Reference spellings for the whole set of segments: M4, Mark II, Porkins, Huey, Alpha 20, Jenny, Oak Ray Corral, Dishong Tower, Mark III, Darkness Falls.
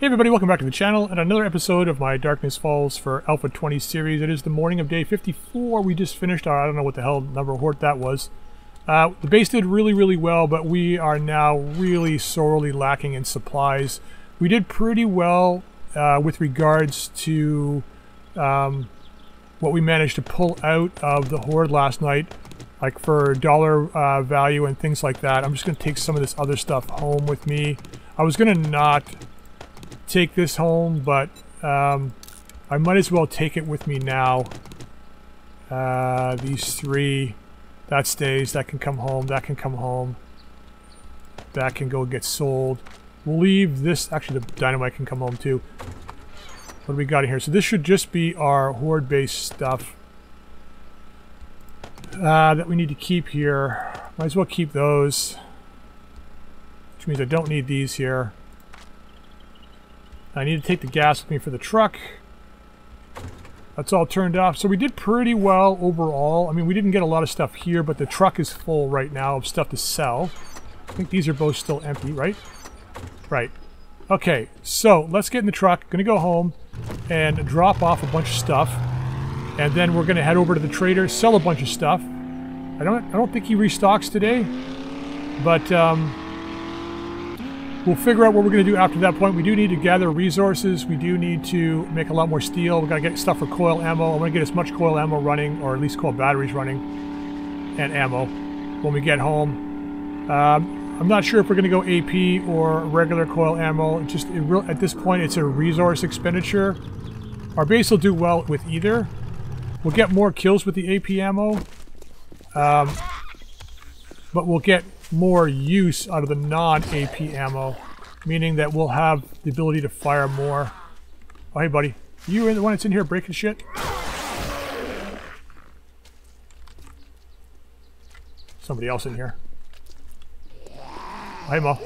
Hey everybody, welcome back to the channel and another episode of my Darkness Falls for Alpha 20 series. It is the morning of day 54. We just finished our, I don't know what the hell number of hort that was. The base did really well, but we are now really sorely lacking in supplies. We did pretty well with regards to what we managed to pull out of the horde last night, like for dollar value and things like that. I'm just going to take some of this other stuff home with me. I was going to not take this home, but I might as well take it with me now. These three, that stays, that can come home, that can come home, that can go get sold. We'll leave this, actually the dynamite can come home too. What do we got in here? So this should just be our horde based stuff that we need to keep here. Might as well keep those, which means I don't need these here. I need to take the gas with me for the truck. That's all turned off. So we did pretty well overall. I mean, we didn't get a lot of stuff here, but the truck is full right now of stuff to sell. I think these are both still empty, right? Right. Okay, so let's get in the truck. Gonna go home and drop off a bunch of stuff. And then we're gonna head over to the trader, sell a bunch of stuff. I don't think he restocks today, but we'll figure out what we're going to do after that point. We do need to gather resources. We do need to make a lot more steel. We've got to get stuff for coil ammo. I want to get as much coil ammo running, or at least coil batteries running, and ammo when we get home. I'm not sure if we're going to go AP or regular coil ammo. At this point, it's a resource expenditure. Our base will do well with either. We'll get more kills with the AP ammo, but we'll get more use out of the non-AP ammo, meaning that we'll have the ability to fire more. Oh, hey buddy, you are the one that's in here breaking shit. Somebody else in here. Hey Mo.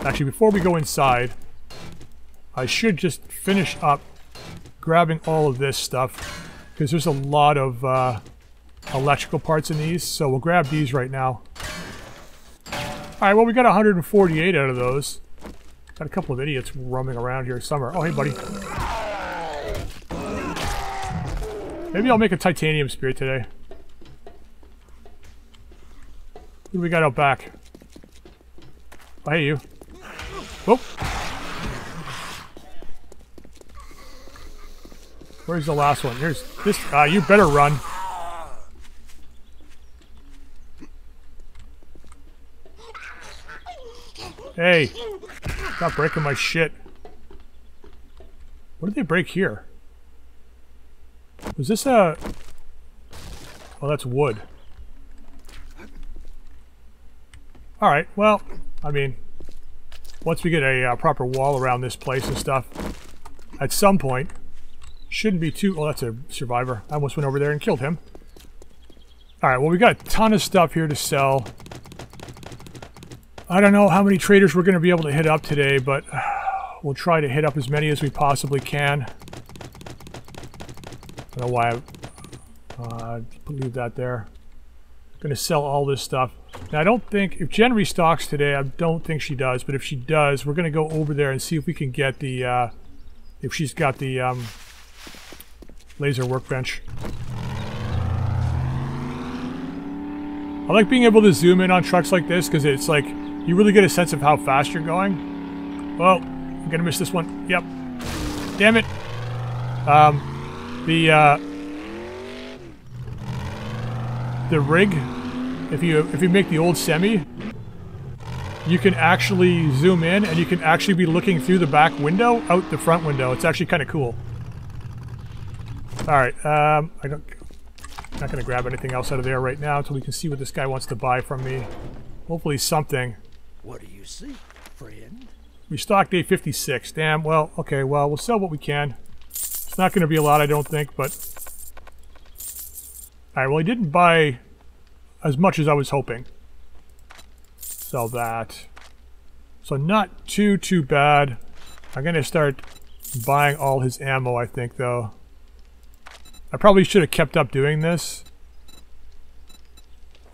Actually, before we go inside, I should just finish up grabbing all of this stuff, because there's a lot of electrical parts in these, so we'll grab these right now. Alright, well, we got 148 out of those. Got a couple of idiots roaming around here somewhere. Oh, hey, buddy. Maybe I'll make a titanium spear today. Who do we got out back? Oh, hey, you. Whoop. Where's the last one? Here's this. You better run. Hey, stop breaking my shit. What did they break here? Was this a... Oh, that's wood. Alright, well, I mean, once we get a proper wall around this place and stuff, at some point, shouldn't be too... Oh, that's a survivor. I almost went over there and killed him. Alright, well, we got a ton of stuff here to sell. I don't know how many traders we're going to be able to hit up today, but we'll try to hit up as many as we possibly can. I don't know why I leave that there. I'm going to sell all this stuff. Now, I don't think, if Jen restocks today, I don't think she does, but if she does, we're going to go over there and see if we can get the, if she's got the laser workbench. I like being able to zoom in on trucks like this, because it's like, you really get a sense of how fast you're going. Well, I'm gonna miss this one. Yep. Damn it. The rig, if you make the old semi, you can actually zoom in and you can actually be looking through the back window out the front window. It's actually kind of cool. All right. I'm not gonna grab anything else out of there right now until we can see what this guy wants to buy from me. Hopefully something. What do you see, friend? We stocked day 56. Damn, well, okay, well, we'll sell what we can. It's not going to be a lot, I don't think, but... Alright, well, he didn't buy as much as I was hoping. Sell that. So not too bad. I'm going to start buying all his ammo, I think, though. I probably should have kept up doing this.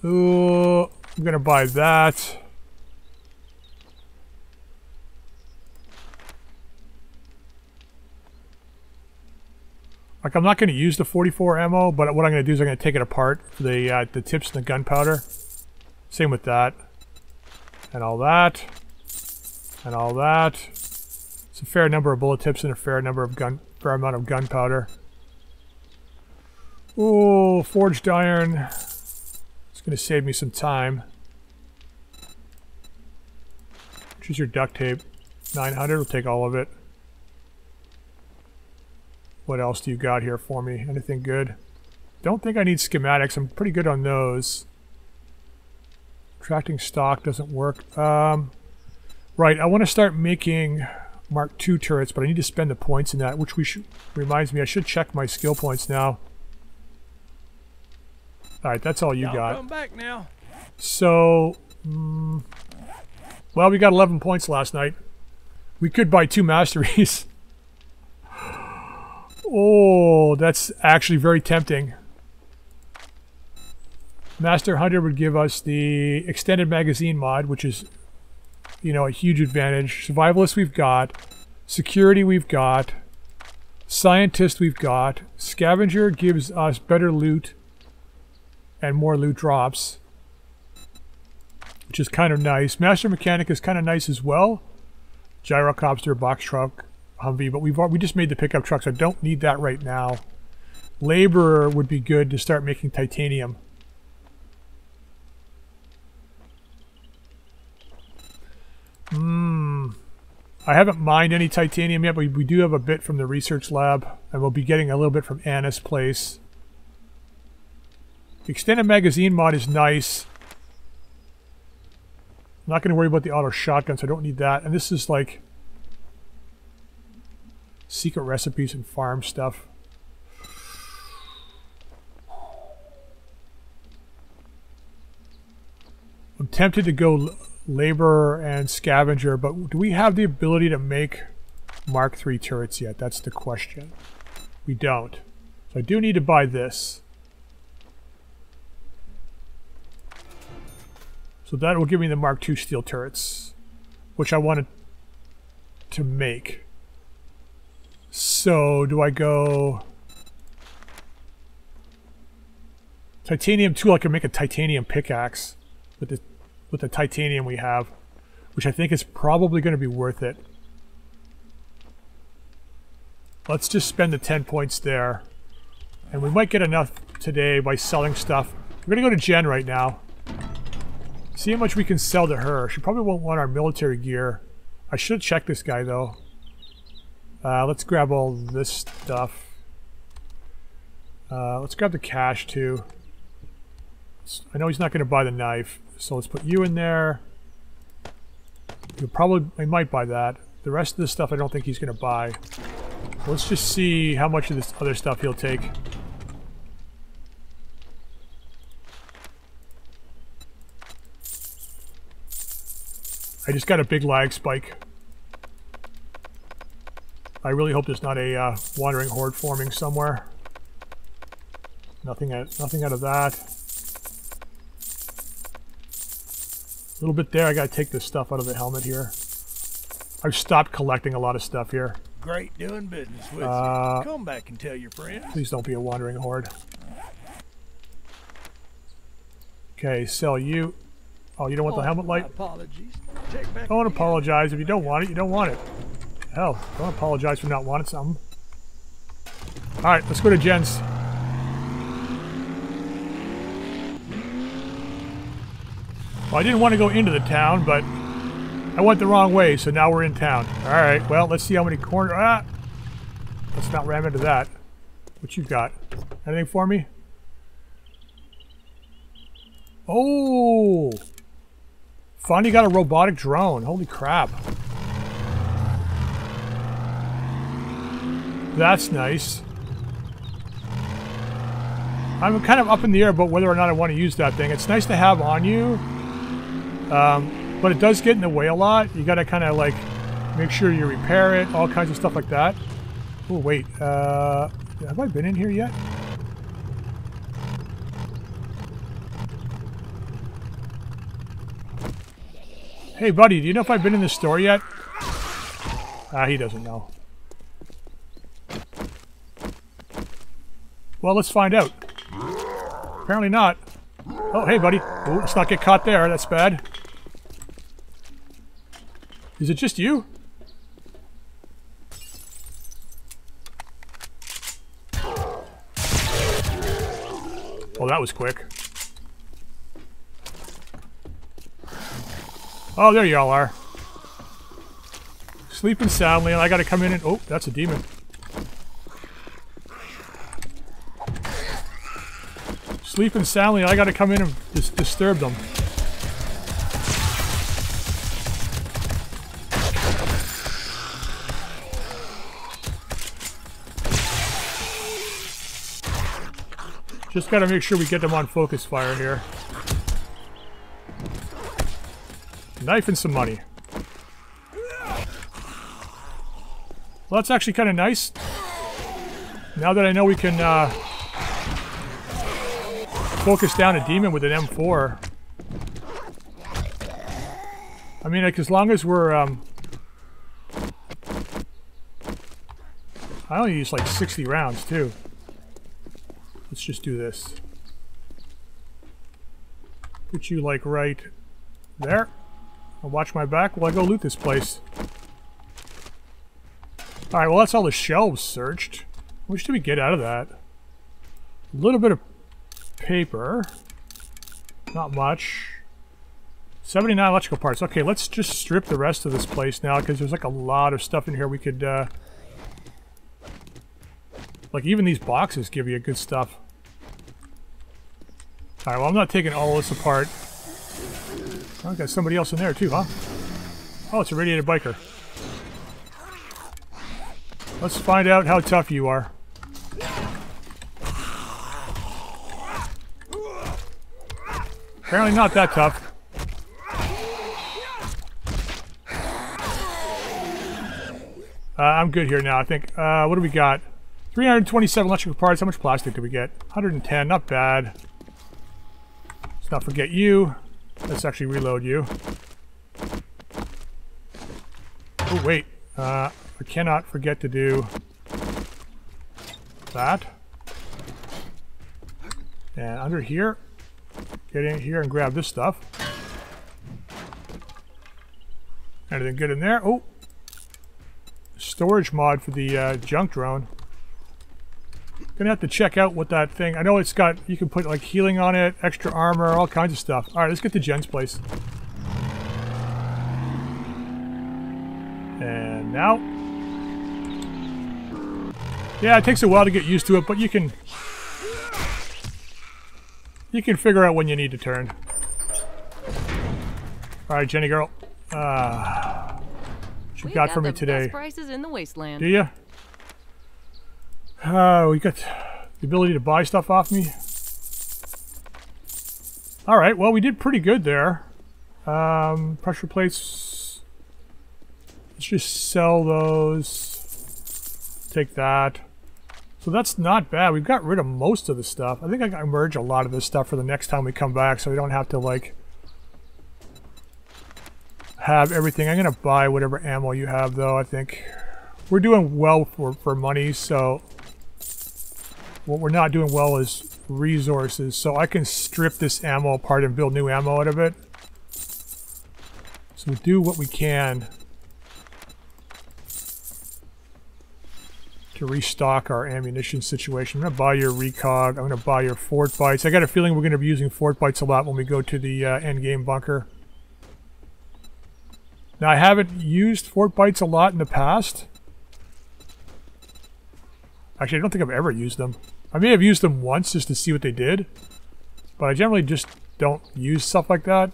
Ooh... I'm gonna buy that. Like, I'm not going to use the 44 ammo, but what I'm going to do is I'm going to take it apart, the tips and the gunpowder. Same with that. And all that. And all that. It's a fair number of bullet tips and a fair amount of gunpowder. Ooh, forged iron. It's going to save me some time. Choose your duct tape. 900, we'll take all of it. What else do you got here for me? Anything good? Don't think I need schematics. I'm pretty good on those. Tracking stock doesn't work. Right, I want to start making Mark II turrets, but I need to spend the points in that, which reminds me I should check my skill points now. All right, that's all you got. Come back now. So, well, we got 11 points last night. We could buy 2 masteries. Oh, that's actually very tempting. Master Hunter would give us the extended magazine mod, which is, you know, a huge advantage. Survivalist we've got. Security we've got. Scientist we've got. Scavenger gives us better loot and more loot drops, which is kind of nice. Master Mechanic is kind of nice as well. Gyrocopter, box truck, Humvee, but we just made the pickup truck, so I don't need that right now. Laborer would be good to start making titanium. I haven't mined any titanium yet, but we do have a bit from the research lab, and we'll be getting a little bit from Anna's place. The extended magazine mod is nice. I'm not going to worry about the auto shotgun, so I don't need that. And this is like secret recipes and farm stuff. I'm tempted to go laborer and scavenger, but do we have the ability to make Mark III turrets yet? That's the question. We don't. So I do need to buy this. So that will give me the Mark II steel turrets, which I wanted to make. So, do I go titanium tool? I can make a titanium pickaxe with the titanium we have, which I think is probably going to be worth it. Let's just spend the 10 points there, and we might get enough today by selling stuff. We're going to go to Jen right now. See how much we can sell to her. She probably won't want our military gear. I should check this guy though. Let's grab all this stuff. Let's grab the cash too. I know he's not going to buy the knife, so let's put you in there. I might buy that. The rest of this stuff I don't think he's going to buy. Let's just see how much of this other stuff he'll take. I just got a big lag spike. I really hope there's not a wandering horde forming somewhere. Nothing out of that. A little bit there. I gotta take this stuff out of the helmet here. I've stopped collecting a lot of stuff here. Great doing business with you. Come back and tell your friends. Please don't be a wandering horde. Okay, sell you. Oh, you don't want the helmet light? Apologies. Don't apologize. If you don't want it, you don't want it. Hell, don't apologize for not wanting something. Alright, let's go to Jen's. Well, I didn't want to go into the town, but I went the wrong way, so now we're in town. Alright, well, let's see how many corners... Ah! Let's not ram into that. What you got? Anything for me? Oh! Finally got a robotic drone. Holy crap. That's nice. I'm kind of up in the air about whether or not I want to use that thing. It's nice to have on you, but it does get in the way a lot. You got to kind of like make sure you repair it, all kinds of stuff like that. Oh wait, have I been in here yet? Hey buddy, do you know if I've been in this store yet? Ah, he doesn't know. Well, let's find out. Apparently not. Oh, hey, buddy. Oh, let's not get caught there. That's bad. Is it just you? Oh, that was quick. Oh, there y'all are. Sleeping soundly, and I gotta come in and... Oh, that's a demon. Sleeping soundly, and I gotta come in and disturb them. Just gotta make sure we get them on focus fire here. Knife and some money. Well, that's actually kind of nice. Now that I know we can focus down a demon with an M4. I mean, like, as long as we're... I only use like 60 rounds, too. Let's just do this. Put you, like, right there. I'll watch my back while I go loot this place. Alright, well, that's all the shelves searched. What should we get out of that? A little bit of paper. Not much. 79 electrical parts. Okay, let's just strip the rest of this place now, because there's like a lot of stuff in here we could... like, even these boxes give you good stuff. Alright, well, I'm not taking all this apart. Oh, I've got somebody else in there too, huh? Oh, it's a radiated biker. Let's find out how tough you are. Apparently not that tough. I'm good here now, I think. What do we got? 327 electrical parts. How much plastic did we get? 110. Not bad. Let's not forget you. Let's actually reload you. Oh, wait. I cannot forget to do that. And under here, get in here and grab this stuff. Anything good in there? Oh, storage mod for the junk drone. Gonna have to check out what that thing. I know it's got. You can put like healing on it, extra armor, all kinds of stuff. All right, let's get to Jen's place. And now. Yeah, it takes a while to get used to it, but you can figure out when you need to turn. All right, Jenny girl, what you got for me today? Best prices in the wasteland. Do you? We got the ability to buy stuff off me. All right, well, we did pretty good there. Pressure plates. Let's just sell those. Take that. So that's not bad. We've got rid of most of the stuff. I think I can merge a lot of this stuff for the next time we come back, so we don't have to like have everything. I'm gonna buy whatever ammo you have, though. I think we're doing well for money, so what we're not doing well is resources. So I can strip this ammo apart and build new ammo out of it. So we do what we can to restock our ammunition situation. I'm gonna buy your recog. I'm gonna buy your fort bites. I got a feeling we're gonna be using fort bites a lot when we go to the end game bunker. Now I haven't used fort bites a lot in the past. Actually, I don't think I've ever used them. I may have used them once just to see what they did, but I generally just don't use stuff like that.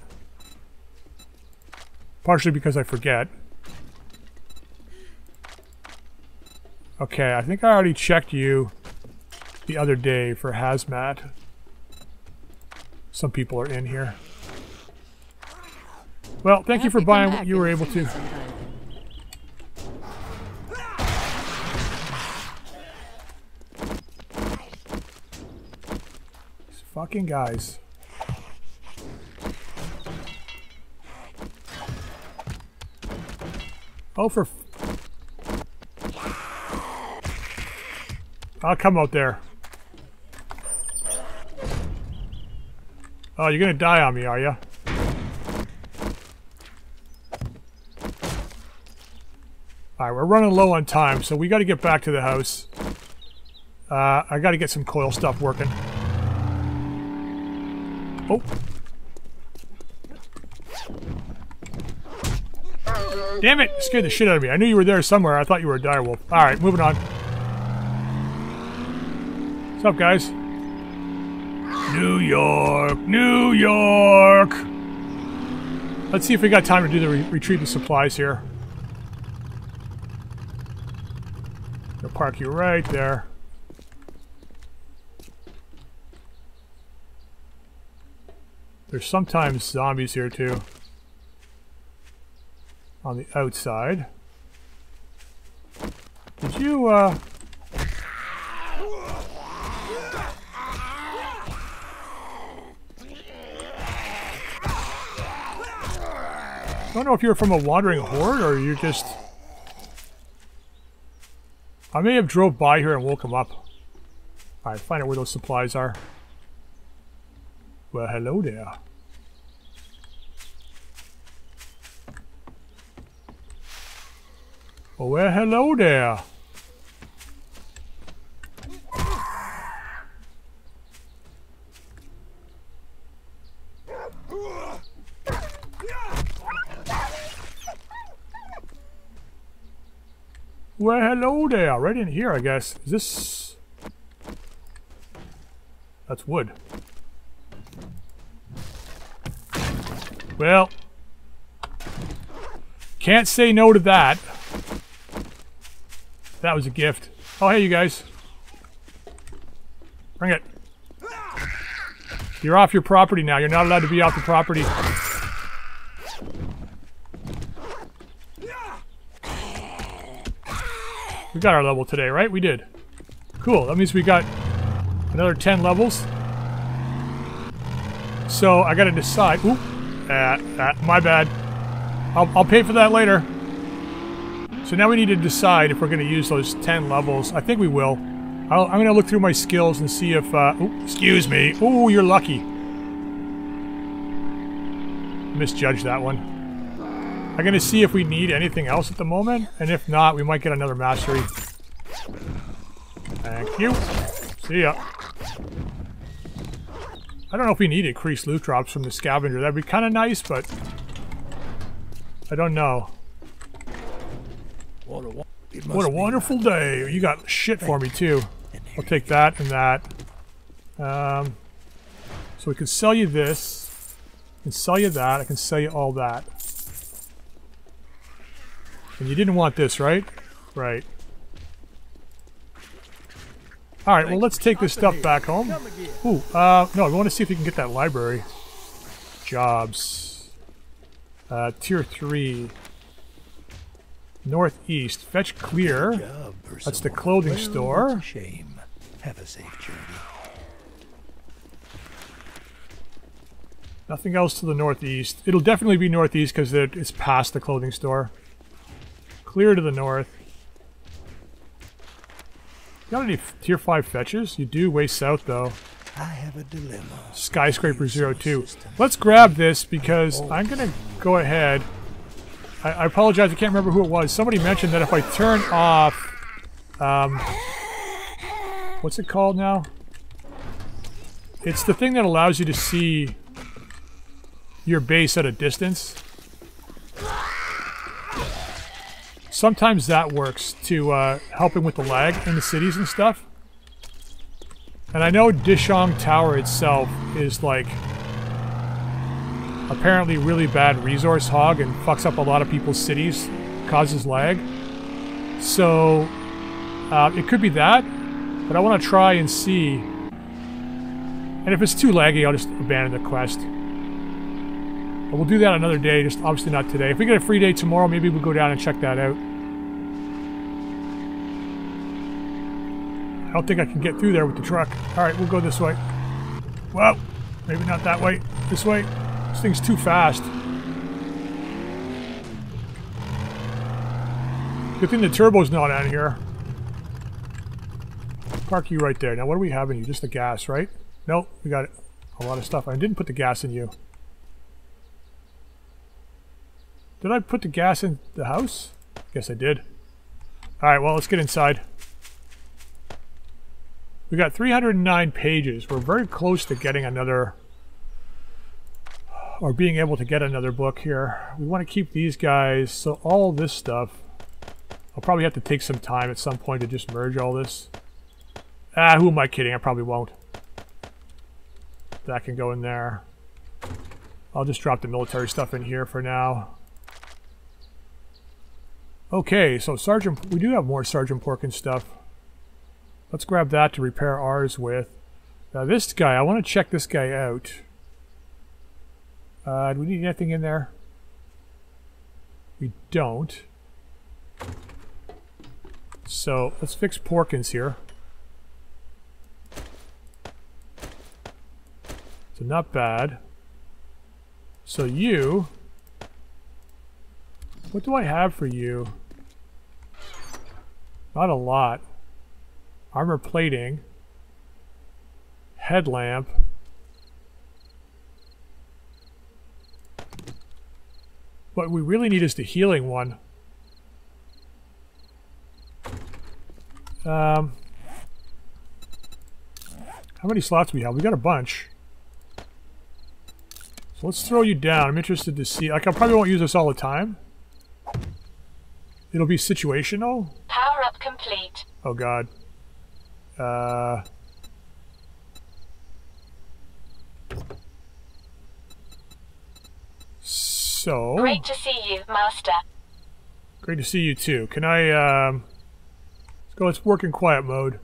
Partially because I forget. Okay, I think I already checked you the other day for hazmat. Some people are in here. Well, thank you for buying what you were able to. These fucking guys. Oh, for... I'll come out there. Oh, you're gonna die on me, are you? Alright, we're running low on time, so we gotta get back to the house. I gotta get some coil stuff working. Oh. Damn it! Scared the shit out of me. I knew you were there somewhere. I thought you were a direwolf. Alright, moving on. What's up, guys? New York! New York! Let's see if we got time to do the retrieve the supplies here. I'll park you right there. There's sometimes zombies here, too. On the outside. Did you, I don't know if you're from a wandering horde, or you just... I may have drove by here and woke him up. Alright, find out where those supplies are. Well, hello there. Well, hello there. Well, hello there. Right in here, I guess. Is this... That's wood. Well... Can't say no to that. That was a gift. Oh, hey, you guys. Bring it. You're off your property now. You're not allowed to be off the property. We got our level today, right? We did. Cool. That means we got another 10 levels. So I got to decide. Oop. My bad. I'll pay for that later. So now we need to decide if we're going to use those 10 levels. I think we will. I'm going to look through my skills and see if... ooh, excuse me. Ooh, you're lucky. Misjudged that one. I'm going to see if we need anything else at the moment. And if not, we might get another mastery. Thank you. See ya. I don't know if we need increased loot drops from the scavenger. That'd be kind of nice, but... I don't know. What a wonderful day. You got shit for me, too. I'll take that and that. So we can sell you this. I can sell you that. I can sell you all that. And you didn't want this, right? Right. Alright, well, let's take this stuff back home. Ooh, no, we want to see if we can get that library. Jobs. Tier 3. Northeast. Fetch clear. That's the clothing store. Shame. Have a safe journey. Nothing else to the northeast. It'll definitely be northeast because it's past the clothing store. Clear to the north. Got any tier 5 fetches? You do way south though. I have a dilemma. Skyscraper 02. Let's grab this because I'm gonna go ahead. I apologize, I can't remember who it was. Somebody mentioned that if I turn off... what's it called now? It's the thing that allows you to see your base at a distance. Sometimes that works to helping with the lag in the cities and stuff. And I know Dishong Tower itself is like... apparently really bad resource hog and fucks up a lot of people's cities, causes lag. So it could be that, but I want to try and see. And if it's too laggy, I'll just abandon the quest. But we'll do that another day, just obviously not today. If we get a free day tomorrow, maybe we'll go down and check that out. I don't think I can get through there with the truck. Alright, we'll go this way. Well, maybe not that way. This way. This thing's too fast. Good thing the turbo's not on here. Park you right there. Now, what do we have in you? Just the gas, right? Nope, we got it. a lot of stuff. I didn't put the gas in you. Did I put the gas in the house? Guess I did. Alright, well, let's get inside. We got 309 pages. We're very close to getting another, or being able to get another book here. We want to keep these guys, so all this stuff, I'll probably have to take some time at some point to just merge all this. Ah, who am I kidding? I probably won't. That can go in there. I'll just drop the military stuff in here for now. Okay, so Sergeant, we do have more Sergeant Porkins stuff. Let's grab that to repair ours with. Now this guy, I want to check this guy out. Do we need anything in there? We don't. So let's fix Porkins here. So not bad. So you, what do I have for you? Not a lot. Armor plating. Headlamp. What we really need is the healing one. How many slots do we have? We got a bunch. So let's throw you down. I'm interested to see. Like, I probably won't use this all the time. It'll be situational. Power up complete. Oh god. So great to see you, Master. Great to see you too. Can I let's go, let's work in quiet mode.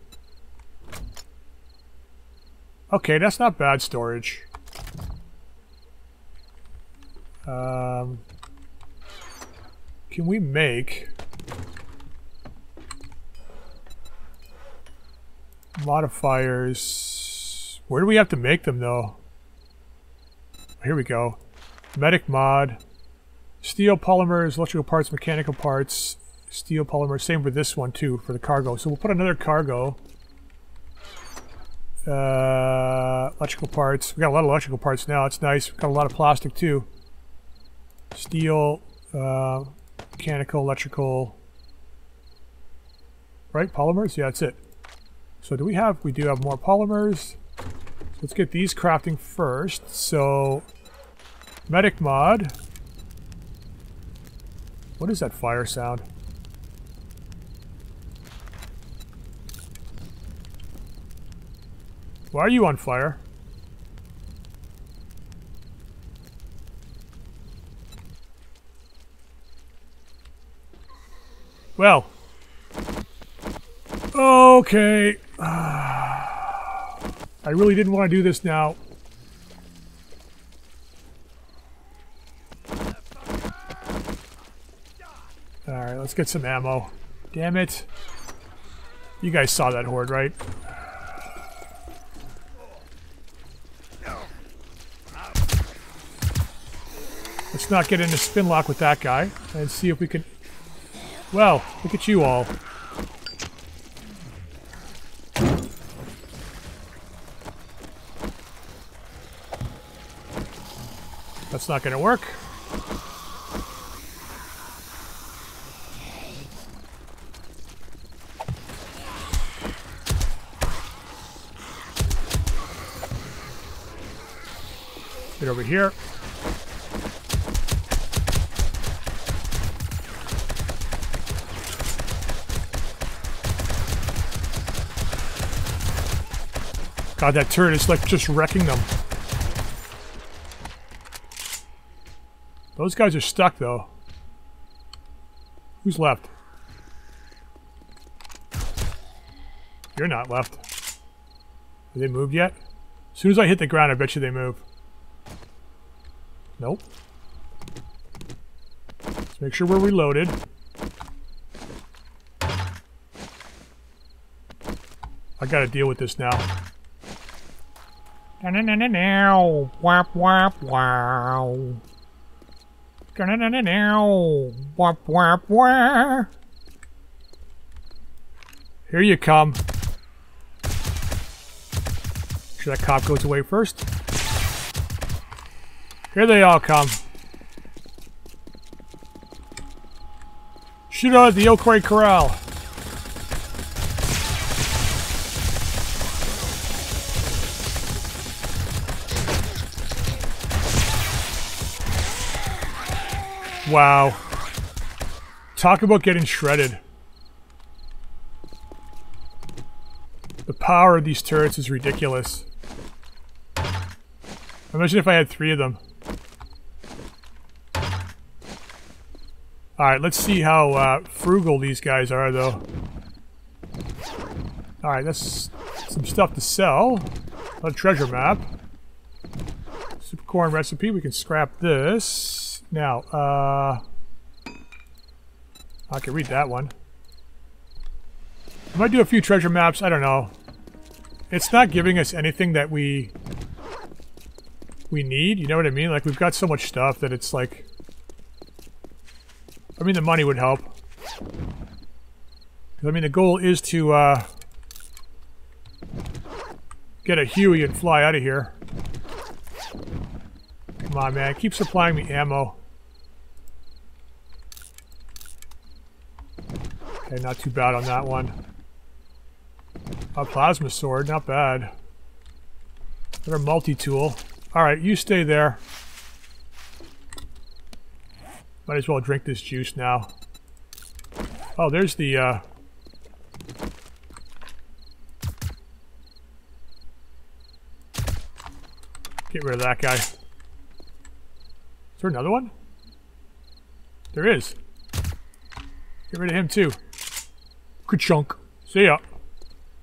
Okay, that's not bad storage. Can we make modifiers? Where do we have to make them though? Here we go. Medic mod. Steel polymers, electrical parts, mechanical parts, steel polymers. Same for this one too, for the cargo. So we'll put another cargo. Electrical parts. We got a lot of electrical parts now. It's nice. We've got a lot of plastic too. Steel, mechanical, electrical. Right? Polymers? Yeah, that's it. So do we have, we do have more polymers. So let's get these crafting first. So medic mod. What is that fire sound? Why are you on fire? Well. Okay. I really didn't want to do this now. Alright, let's get some ammo. Damn it. You guys saw that horde, right? Let's not get into spin lock with that guy and see if we can... Well, look at you all. That's not going to work. Get over here. God, that turret is like just wrecking them. Those guys are stuck though. Who's left? You're not left. Have they moved yet? As soon as I hit the ground, I bet you they move. Nope. Let's make sure we're reloaded. I gotta deal with this now. No, wap wap wow. Here you come. Make sure that cop goes away first. Here they all come. Shoot out at the Oak Ray Corral. Wow. Talk about getting shredded. The power of these turrets is ridiculous. Imagine if I had 3 of them. Alright, let's see how frugal these guys are, though. Alright, that's some stuff to sell. A treasure map. Super corn recipe, we can scrap this. Now, I can read that one. I might do a few treasure maps, I don't know. It's not giving us anything that we need, you know what I mean? Like, we've got so much stuff that it's like... I mean, the money would help. I mean, the goal is to, get a Huey and fly out of here. Come on, man. Keep supplying me ammo. Okay, not too bad on that one. A plasma sword, not bad. Another multi-tool. Alright, you stay there. Might as well drink this juice now. Oh, there's the, Get rid of that guy. Is there another one? There is. Get rid of him too. Ka-chunk. See ya.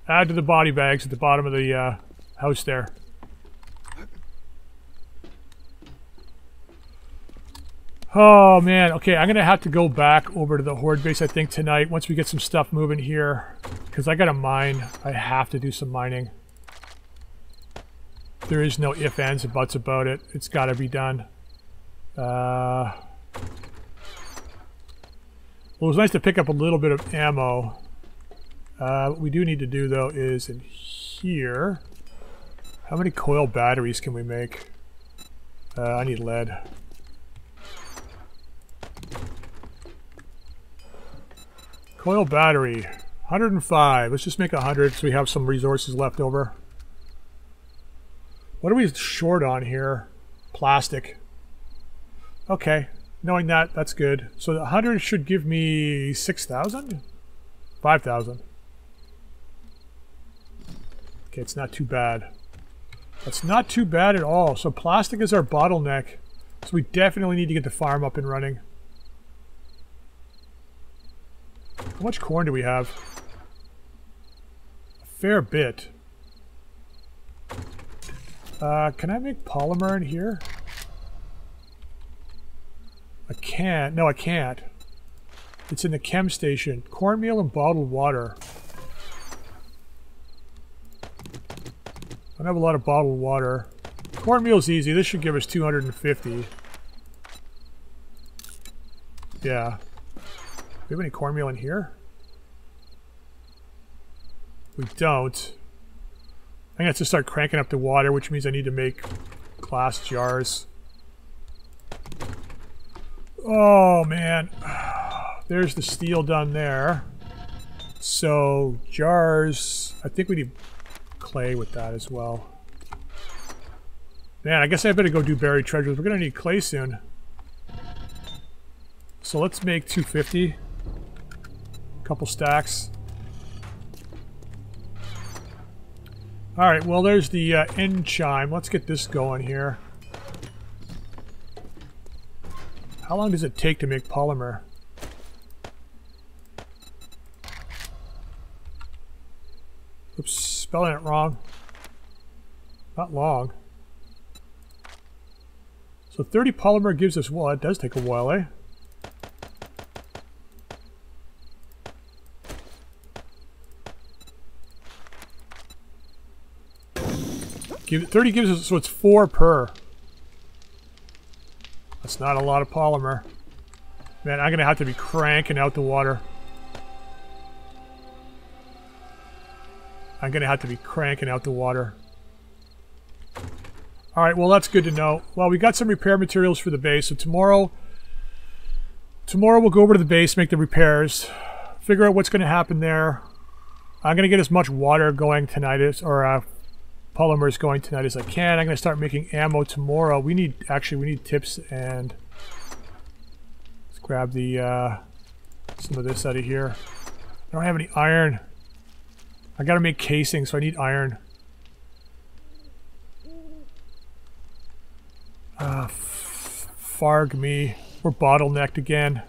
Add to the body bags at the bottom of the, house there. Oh man, okay, I'm gonna have to go back over to the horde base, I think, tonight once we get some stuff moving here, because I gotta mine. I have to do some mining. There is no ifs, ands, and buts about it. It's gotta be done. Well, it was nice to pick up a little bit of ammo. What we do need to do, though, is in here... How many coil batteries can we make? I need lead. Coil battery, 105. Let's just make 100 so we have some resources left over. What are we short on here? Plastic. Okay, knowing that, that's good. So the 100 should give me 6,000? 5,000. Okay, it's not too bad. That's not too bad at all. So plastic is our bottleneck. So we definitely need to get the farm up and running. How much corn do we have? A fair bit. Can I make polymer in here? I can't. No, I can't. It's in the chem station. Cornmeal and bottled water. I don't have a lot of bottled water. Cornmeal's easy. This should give us 250. Yeah. Do we have any cornmeal in here? We don't. I'm gonna have to start cranking up the water, which means I need to make glass jars. Oh man. There's the steel done there. So jars, I think we need clay with that as well. Man, I guess I better go do buried treasures. We're gonna need clay soon. So let's make 250. Couple stacks. All right, well, there's the end chime. Let's get this going here. How long does it take to make polymer? Oops, spelling it wrong. Not long. So 30 polymer gives us, well, it does take a while, eh? Give, 30 gives us, so it's 4 per. That's not a lot of polymer. Man, I'm gonna have to be cranking out the water. All right, well, that's good to know. Well, we got some repair materials for the base, so tomorrow we'll go over to the base, make the repairs, figure out what's going to happen there. I'm going to get as much water going tonight as, or polymers going tonight as I can. I'm going to start making ammo tomorrow. We need tips, and let's grab the some of this out of here. I don't have any iron. I got to make casing, so I need iron. Farg me. We're bottlenecked again.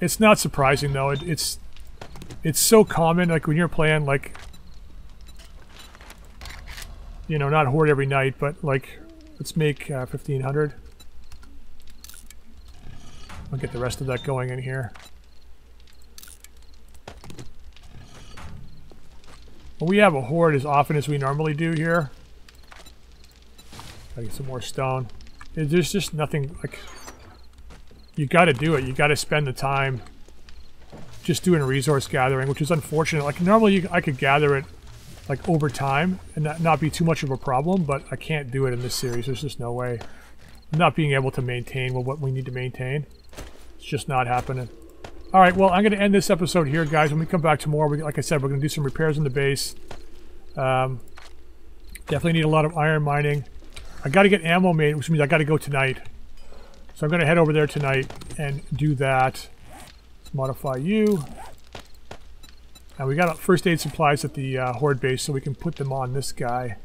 It's not surprising though. It's so common, like when you're playing, like, you know, not horde every night, but like, let's make 1500. I'll get the rest of that going in here. Well, we have a horde as often as we normally do here. Gotta get some more stone. There's just nothing, like, you gotta do it. You gotta spend the time just doing resource gathering, which is unfortunate. Like, normally I could gather it, like, over time and not be too much of a problem, but I can't do it in this series. There's just no way. I'm not being able to maintain what we need to maintain. It's just not happening. All right, well, I'm going to end this episode here, guys. When we come back tomorrow, like I said, we're going to do some repairs in the base. Definitely need a lot of iron mining. I got to get ammo made, which means I got to go tonight. So I'm going to head over there tonight and do that. Let's modify you. And we got first aid supplies at the horde base, so we can put them on this guy.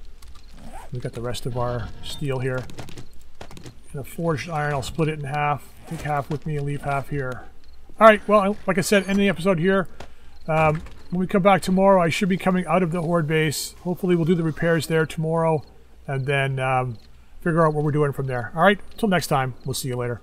We got the rest of our steel here. And a forged iron, I'll split it in half. Take half with me and leave half here. All right, well, like I said, end the episode here. When we come back tomorrow, I should be coming out of the horde base. Hopefully we'll do the repairs there tomorrow, and then figure out what we're doing from there. All right, until next time, we'll see you later.